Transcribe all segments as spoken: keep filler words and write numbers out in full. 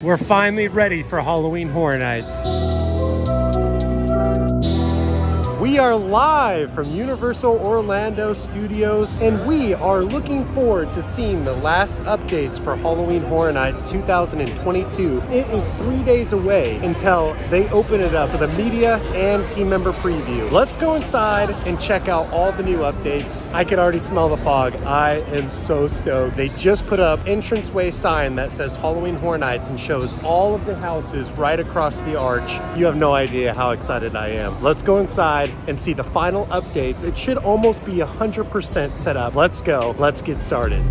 We're finally ready for Halloween Horror Nights. We are live from Universal Orlando Studios, and we are looking forward to seeing the last updates for Halloween Horror Nights two thousand twenty-two. It is three days away until they open it up for the media and team member preview. Let's go inside and check out all the new updates. I can already smell the fog. I am so stoked. They just put up an entranceway sign that says Halloween Horror Nights and shows all of the houses right across the arch. You have no idea how excited I am. Let's go inside and see the final updates. It should almost be one hundred percent set up. Let's go, let's get started.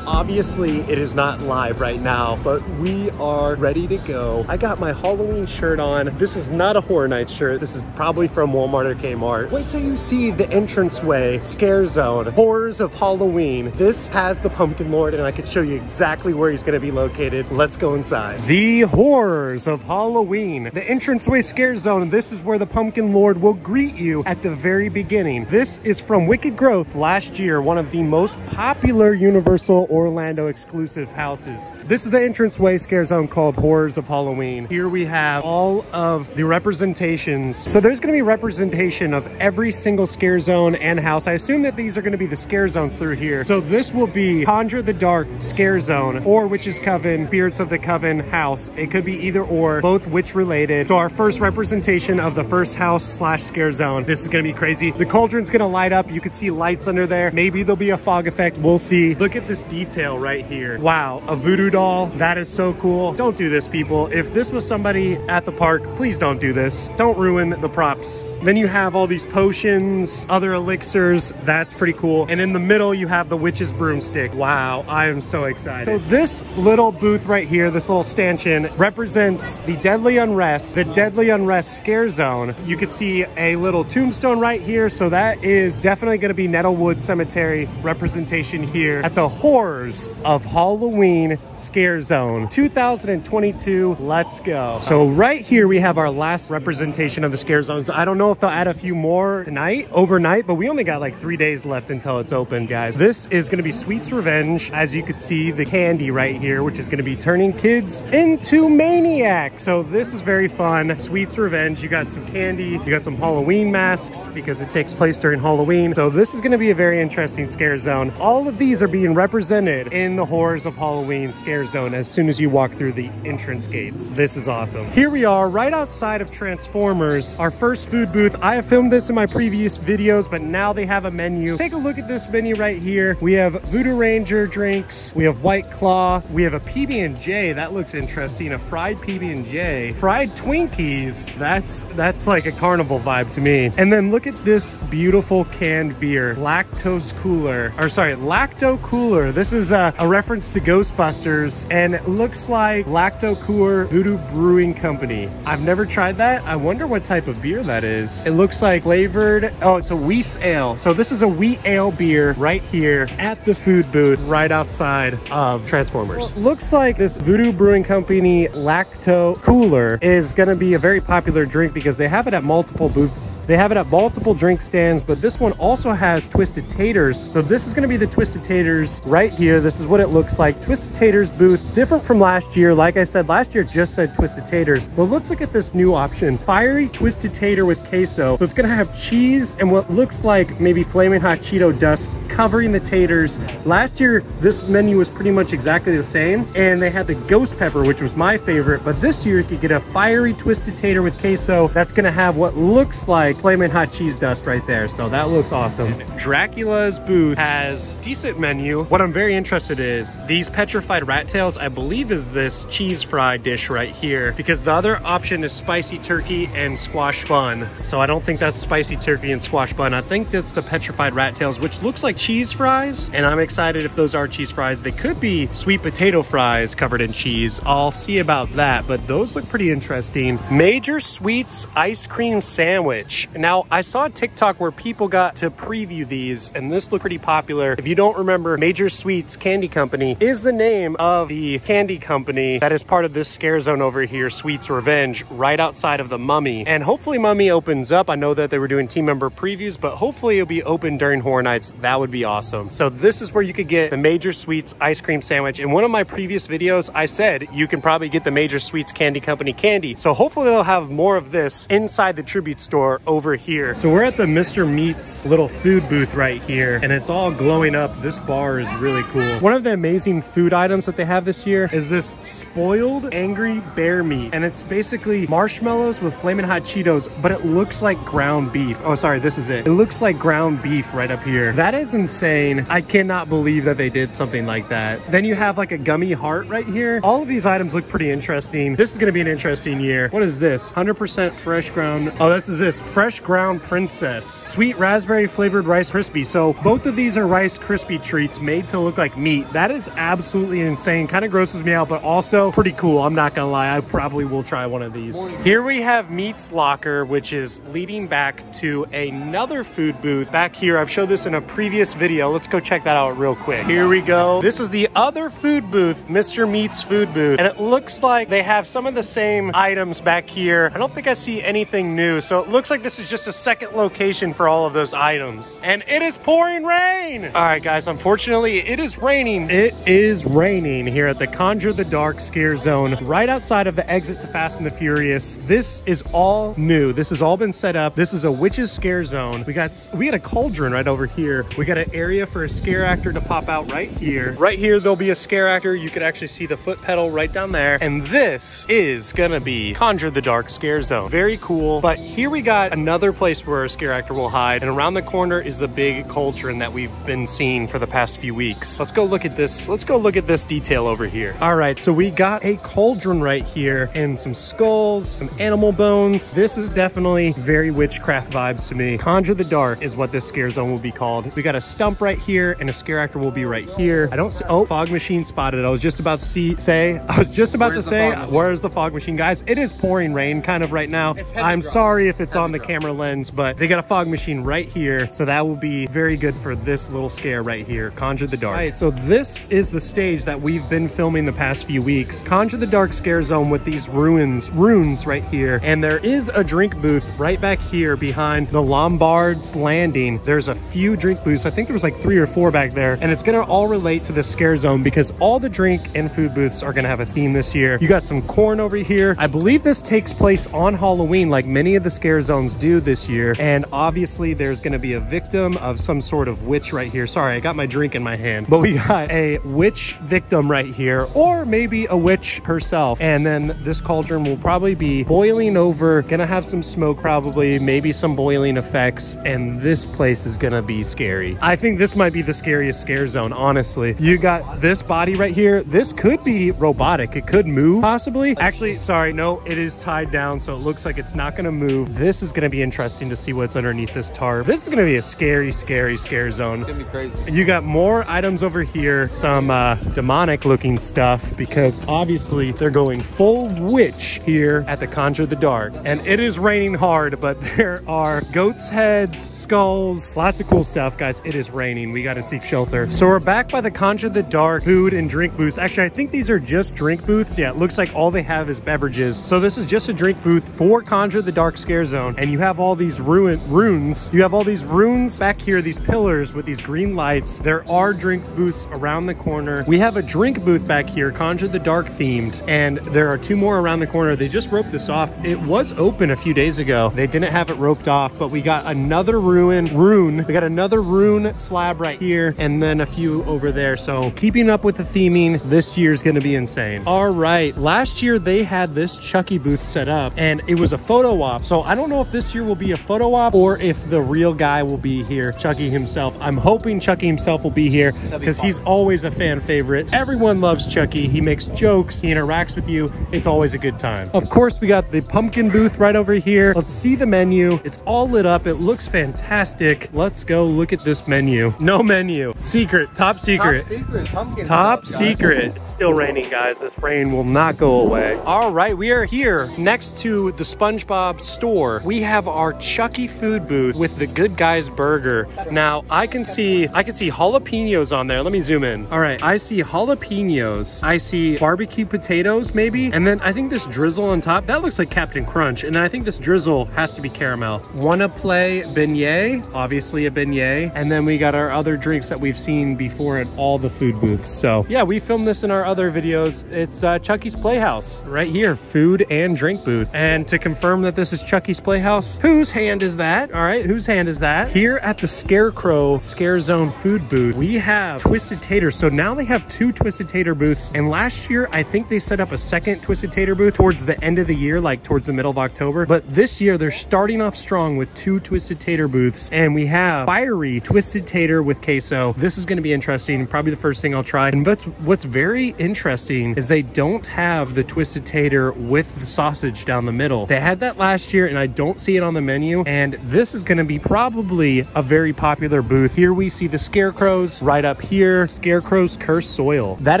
Obviously, it is not live right now, but we are ready to go. I got my Halloween shirt on. This is not a Horror Night shirt. This is probably from Walmart or Kmart. Wait till you see the entranceway, Scare Zone, Horrors of Halloween. This has the Pumpkin Lord, and I can show you exactly where he's gonna be located. Let's go inside. The Horrors of Halloween, the entranceway Scare Zone. This is where the Pumpkin Lord will greet you at the very beginning. This is from Wicked Growth last year, one of the most popular Universal or Orlando exclusive houses. This is the entranceway Scare Zone called Horrors of Halloween. Here we have all of the representations. So there's going to be representation of every single Scare Zone and house. I assume that these are going to be the Scare Zones through here. So this will be Conjure the Dark Scare Zone or Witch's Coven, Spirits of the Coven house. It could be either or, both witch related. So our first representation of the first house slash Scare Zone. This is going to be crazy. The cauldron's going to light up. You could see lights under there. Maybe there'll be a fog effect. We'll see. Look at this detail right here. Wow, a voodoo doll. That is so cool. Don't do this, people. If this was somebody at the park, please don't do this. Don't ruin the props. Then you have all these potions, other elixirs. That's pretty cool. And in the middle, you have the witch's broomstick. Wow, I am so excited. So this little booth right here, this little stanchion, represents the Deadly Unrest, the Deadly Unrest Scare Zone. You could see a little tombstone right here. So that is definitely going to be Nettlewood Cemetery representation here at the Horrors of Halloween Scare Zone two thousand twenty-two. Let's go. So right here, we have our last representation of the Scare Zones. I don't know if they'll add a few more tonight, overnight, but we only got like three days left until it's open, guys. This is going to be Sweets Revenge. As you could see, the candy right here, which is going to be turning kids into maniacs. So this is very fun. Sweets Revenge. You got some candy. You got some Halloween masks because it takes place during Halloween. So this is going to be a very interesting Scare Zone. All of these are being represented in the Horrors of Halloween Scare Zone as soon as you walk through the entrance gates. This is awesome. Here we are right outside of Transformers, our first food booth. I have filmed this in my previous videos, but now they have a menu. Take a look at this menu right here. We have Voodoo Ranger drinks. We have White Claw. We have a P B and J. That looks interesting. A fried P B and J. Fried Twinkies. That's, that's like a carnival vibe to me. And then look at this beautiful canned beer. Lactose Cooler. Or sorry, Lacto Cooler. This is a, a reference to Ghostbusters. And it looks like Lacto Cooler Voodoo Brewing Company. I've never tried that. I wonder what type of beer that is. It looks like flavored. Oh, it's a Weiss Ale. So this is a wheat ale beer right here at the food booth right outside of Transformers. Well, looks like this Voodoo Brewing Company Lacto Cooler is going to be a very popular drink because they have it at multiple booths. They have it at multiple drink stands, but this one also has Twisted Taters. So this is going to be the Twisted Taters right here. This is what it looks like. Twisted Taters booth, different from last year. Like I said, last year just said Twisted Taters, but let's look at this new option. Fiery Twisted Tater with queso. So it's gonna have cheese and what looks like maybe flaming hot Cheeto dust covering the taters. Last year, this menu was pretty much exactly the same, and they had the ghost pepper, which was my favorite, but this year you get a fiery twisted tater with queso that's gonna have what looks like flaming hot cheese dust right there. So that looks awesome. Dracula's booth has decent menu. What I'm very interested in is these petrified rat tails, I believe is this cheese fry dish right here, because the other option is spicy turkey and squash bun. So I don't think that's spicy turkey and squash bun. I think that's the petrified rat tails, which looks like cheese fries. And I'm excited if those are cheese fries. They could be sweet potato fries covered in cheese. I'll see about that, but those look pretty interesting. Major Sweets ice cream sandwich. Now I saw a TikTok where people got to preview these and this looked pretty popular. If you don't remember, Major Sweets Candy Company is the name of the candy company that is part of this Scare Zone over here, Sweets Revenge, right outside of the Mummy. And hopefully Mummy opens opens up. I know that they were doing team member previews, but hopefully it'll be open during Horror Nights. That would be awesome. So this is where you could get the Major Sweets ice cream sandwich. In one of my previous videos, I said you can probably get the Major Sweets Candy Company candy. So hopefully they'll have more of this inside the tribute store over here. So we're at the Mister Meat's little food booth right here, and it's all glowing up. This bar is really cool. One of the amazing food items that they have this year is this spoiled angry bear meat, and it's basically marshmallows with flaming hot Cheetos, but it looks like ground beef. Oh, sorry, this is it. It looks like ground beef right up here. That is insane. I cannot believe that they did something like that. Then you have like a gummy heart right here. All of these items look pretty interesting. This is going to be an interesting year. What is this? one hundred percent fresh ground. Oh, this is this. Fresh ground princess. Sweet raspberry flavored Rice Krispie. So both of these are Rice Krispie treats made to look like meat. That is absolutely insane. Kind of grosses me out, but also pretty cool. I'm not going to lie. I probably will try one of these. Morning. Here we have Meat's Locker, which is leading back to another food booth back here. I've showed this in a previous video. Let's go check that out real quick. Here we go. This is the other food booth, Mister Meat's food booth. And it looks like they have some of the same items back here. I don't think I see anything new. So it looks like this is just a second location for all of those items. And it is pouring rain. All right, guys, unfortunately, it is raining. It is raining here at the Conjure the Dark Scare Zone, right outside of the exit to Fast and the Furious. This is all new. This has all been set up. This is a witch's scare zone. We got, we got a cauldron right over here. We got an area for a scare actor to pop out right here. Right here, there'll be a scare actor. You could actually see the foot pedal right down there. And this is gonna be Conjure the Dark Scare Zone. Very cool. But here we got another place where a scare actor will hide. And around the corner is the big cauldron that we've been seeing for the past few weeks. Let's go look at this. Let's go look at this detail over here. All right, so we got a cauldron right here and some skulls, some animal bones. This is definitely very witchcraft vibes to me. Conjure the Dark is what this scare zone will be called. We got a stump right here and a scare actor will be right here. I don't see, oh, fog machine spotted. I was just about to see, say, I was just about where's to say, where's the fog machine, guys? It is pouring rain kind of right now. I'm drop. sorry if it's heavy on the drop. camera lens, but they got a fog machine right here. So that will be very good for this little scare right here, Conjure the Dark. All right, so this is the stage that we've been filming the past few weeks. Conjure the Dark Scare Zone with these ruins, runes right here. And there is a drink booth right back here behind the Lombards Landing. There's a few drink booths. I think there was like three or four back there. And it's gonna all relate to the scare zone because all the drink and food booths are gonna have a theme this year. You got some corn over here. I believe this takes place on Halloween like many of the scare zones do this year. And obviously there's gonna be a victim of some sort of witch right here. Sorry, I got my drink in my hand. But we got a witch victim right here, or maybe a witch herself. And then this cauldron will probably be boiling over, gonna have some smoke probably, maybe some boiling effects, and this place is gonna be scary. I think this might be the scariest scare zone, honestly. You got this body right here. This could be robotic. It could move, possibly. Actually, sorry, no, it is tied down, so it looks like it's not gonna move. This is gonna be interesting to see what's underneath this tarp. This is gonna be a scary, scary scare zone. It's gonna be crazy. And you got more items over here, some uh, demonic looking stuff, because obviously they're going full witch here at the Conjure the Dark. And it is raining hard, but there are goat's heads, skulls, lots of cool stuff, guys. It is raining. We gotta seek shelter. So we're back by the Conjure the Dark food and drink booths. Actually, I think these are just drink booths. Yeah, it looks like all they have is beverages. So this is just a drink booth for Conjure the Dark Scare Zone. And you have all these ruin runes. You have all these runes back here, these pillars with these green lights. There are drink booths around the corner. We have a drink booth back here, Conjure the Dark themed. And there are two more around the corner. They just roped this off. It was open a few days ago. They didn't have it roped off, but we got another ruin rune. We got another rune slab right here and then a few over there. So keeping up with the theming, this year's gonna be insane. All right, last year they had this Chucky booth set up and it was a photo op. So I don't know if this year will be a photo op or if the real guy will be here, Chucky himself. I'm hoping Chucky himself will be here because he's always a fan favorite. Everyone loves Chucky. He makes jokes, he interacts with you. It's always a good time. Of course, we got the pumpkin booth right over here. Let's see the menu. It's all lit up. It looks fantastic. Let's go look at this menu. No menu. Secret. Top secret. Top secret. Pumpkin top secret. It's still raining, guys. This rain will not go away. All right, we are here next to the SpongeBob store. We have our Chucky food booth with the Good Guys burger. Now, I can see I can see jalapenos on there. Let me zoom in. All right, I see jalapenos. I see barbecue potatoes, maybe. And then I think this drizzle on top, that looks like Captain Crunch. And then I think this drizzle caramel, has to be caramel. Wanna play beignet? Obviously a beignet. And then we got our other drinks that we've seen before at all the food booths. So yeah, we filmed this in our other videos. It's uh, Chucky's Playhouse right here, food and drink booth. And to confirm that this is Chucky's Playhouse, whose hand is that? All right, whose hand is that? Here at the Scarecrow Scare Zone food booth, we have Twisted Taters. So now they have two Twisted Tater booths. And last year, I think they set up a second Twisted Tater booth towards the end of the year, like towards the middle of October. But this year, they're starting off strong with two Twisted Tater booths. And we have Fiery Twisted Tater with queso. This is gonna be interesting, probably the first thing I'll try. And but what's very interesting is they don't have the Twisted Tater with the sausage down the middle. They had that last year and I don't see it on the menu. And this is gonna be probably a very popular booth. Here we see the scarecrows right up here, Scarecrow's Cursed Soil. That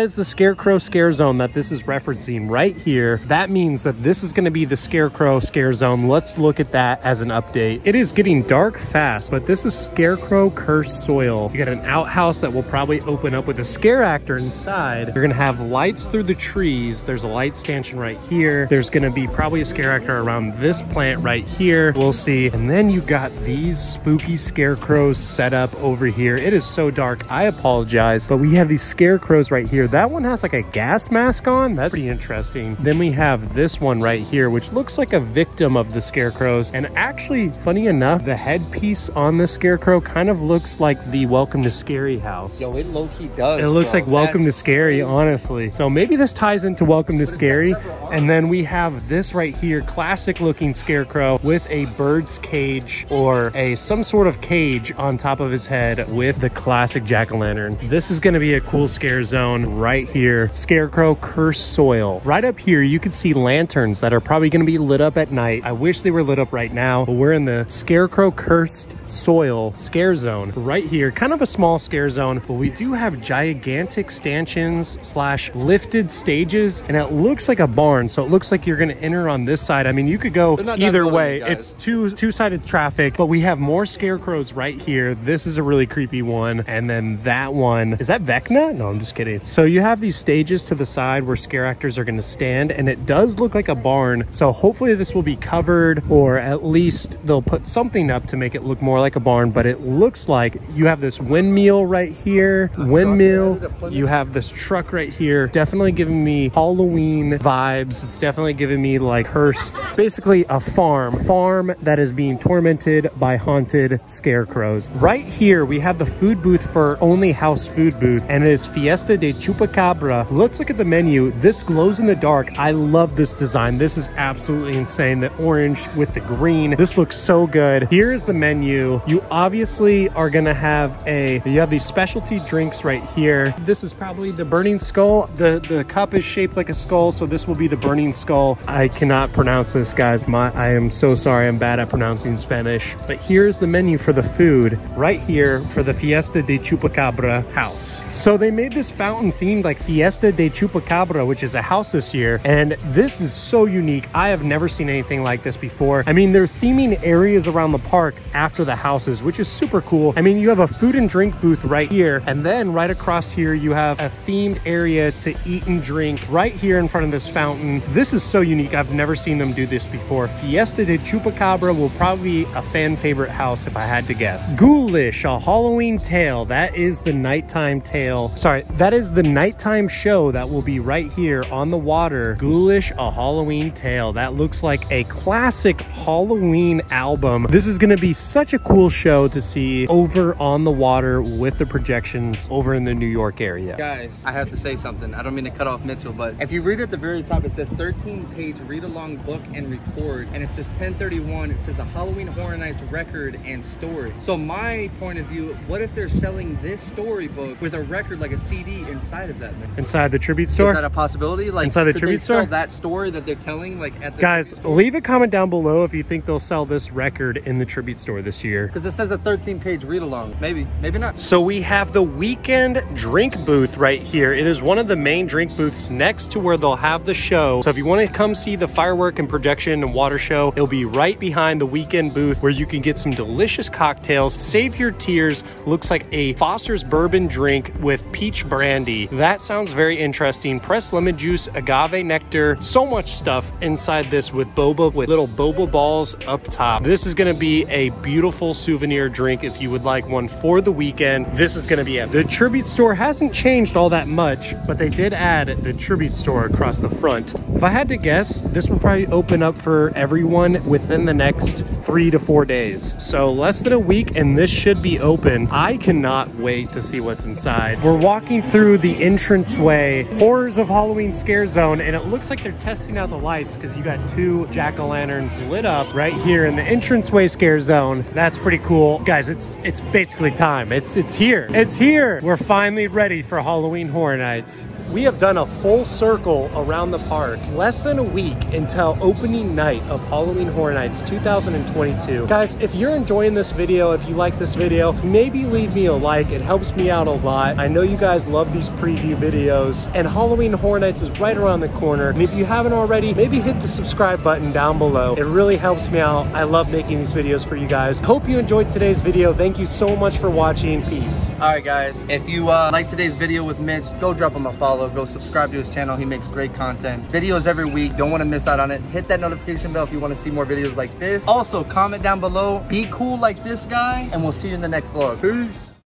is the Scarecrow Scare Zone that this is referencing right here. That means that this is gonna be the Scarecrow Scare Zone. Let's look at that as an update. It is getting dark fast, but this is Scarecrow Cursed Soil. You got an outhouse that will probably open up with a scare actor inside. You're gonna have lights through the trees. There's a light stanchion right here. There's gonna be probably a scare actor around this plant right here. We'll see. And then you got these spooky scarecrows set up over here. It is so dark, I apologize, but we have these scarecrows right here. That one has like a gas mask on. That's pretty interesting. Then we have this one right here, which looks like a victim of the scarecrows. And actually, funny enough, the headpiece on the scarecrow kind of looks like the Welcome to Scary house. Yo, it low-key does. It looks like Welcome to Scary, honestly. So maybe this ties into Welcome to Scary. And then we have this right here, classic looking scarecrow with a bird's cage or a some sort of cage on top of his head with the classic jack-o'-lantern. This is going to be a cool scare zone right here. Scarecrow Cursed Soil. Right up here, you can see lanterns that are probably going to be lit up at night. I wish they were lit up right now, but we're in the Scarecrow Cursed Soil scare zone right here. Kind of a small scare zone, but we do have gigantic stanchions slash lifted stages, and it looks like a barn, so it looks like you're going to enter on this side. I mean, you could go either way. It's two two-sided traffic, but we have more scarecrows right here. This is a really creepy one, and then that one. Is that Vecna? No, I'm just kidding. So you have these stages to the side where scare actors are going to stand, and it does look like a barn, so hopefully this will be covered, or at least they'll put something up to make it look more like a barn, but it looks like you have this windmill right here, windmill. You have this truck right here, definitely giving me Halloween vibes. It's definitely giving me like Hearst, basically a farm, farm that is being tormented by haunted scarecrows. Right here, we have the food booth for only house food booth, and it is Fiesta de Chupacabra. Let's look at the menu. This glows in the dark. I love this design. This is absolutely insane. The orange with the green. This looks so good. Here is the menu. You obviously are gonna have a, you have these specialty drinks right here. This is probably the Burning Skull. The, the cup is shaped like a skull, so this will be the Burning Skull. I cannot pronounce this, guys. My, I am so sorry. I'm bad at pronouncing Spanish, but here's the menu for the food right here for the Fiesta de Chupacabra house. So they made this fountain themed like Fiesta de Chupacabra, which is a house this year, and this is so unique. I have never seen anything like this before. I mean, they're theming areas around the park after the houses, which is super cool. I mean, you have a food and drink booth right here, and then right across here you have a themed area to eat and drink right here in front of this fountain. This is so unique. I've never seen them do this before. Fiesta de Chupacabra will probably be a fan favorite house if I had to guess. Ghoulish, a Halloween Tale. That is the nighttime tale. Sorry, that is the nighttime show that will be right here on the water. Ghoulish, a Halloween Tale. That looks like a classic Halloween album. This is going to be such a cool show to see over on the water with the projections over in the New York area. Guys, I have to say something. I don't mean to cut off Mitchell, but if you read at the very top, it says thirteen page read-along book and record, and it says ten thirty-one. It says a Halloween Horror Nights record and story. So my point of view, what if they're selling this storybook with a record, like a C D inside of that thing? Inside the tribute store? Is that a possibility? Like inside the tribute store? That story that they're telling, like at the guys, leave a comment down below if you think they'll sell this record in the tribute store this year. Because it says a thirteen page read-along. Maybe, maybe not. So we have the weekend drink booth right here. It is one of the main drink booths next to where they'll have the show. So if you want to come see the firework and projection and water show, it'll be right behind the weekend booth where you can get some delicious cocktails. Save your tears. Looks like a Foster's bourbon drink with peach brandy. That sounds very interesting. Pressed lemon juice, agave nectar, so much stuff inside this with boba, with little boba Boba Balls up top. This is gonna be a beautiful souvenir drink if you would like one for the weekend. This is gonna be it. The tribute store hasn't changed all that much, but they did add the tribute store across the front. If I had to guess, this will probably open up for everyone within the next three to four days. So less than a week and this should be open. I cannot wait to see what's inside. We're walking through the entranceway, Horrors of Halloween Scare Zone, and it looks like they're testing out the lights because you got two jack-o'-lanterns lit up right here in the entranceway scare zone. That's pretty cool. Guys, it's it's basically time. It's it's here. It's here. We're finally ready for Halloween Horror Nights. We have done a full circle around the park. Less than a week until opening night of Halloween Horror Nights two thousand twenty-two. Guys, if you're enjoying this video, if you like this video, maybe leave me a like. It helps me out a lot. I know you guys love these preview videos, and Halloween Horror Nights is right around the corner. And if you haven't already, maybe hit the subscribe button down below. It really helps me out. I love making these videos for you guys. Hope you enjoyed today's video. Thank you so much for watching. Peace. All right, guys. If you uh, like today's video with Mitch, go drop him a follow. Go subscribe to his channel. He makes great content. Videos every week. Don't want to miss out on it. Hit that notification bell if you want to see more videos like this. Also, comment down below. Be cool like this guy, and we'll see you in the next vlog. Peace.